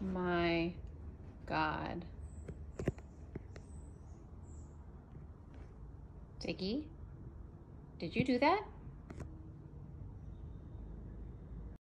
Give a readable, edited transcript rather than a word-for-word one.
my God. Ziggy, did you do that?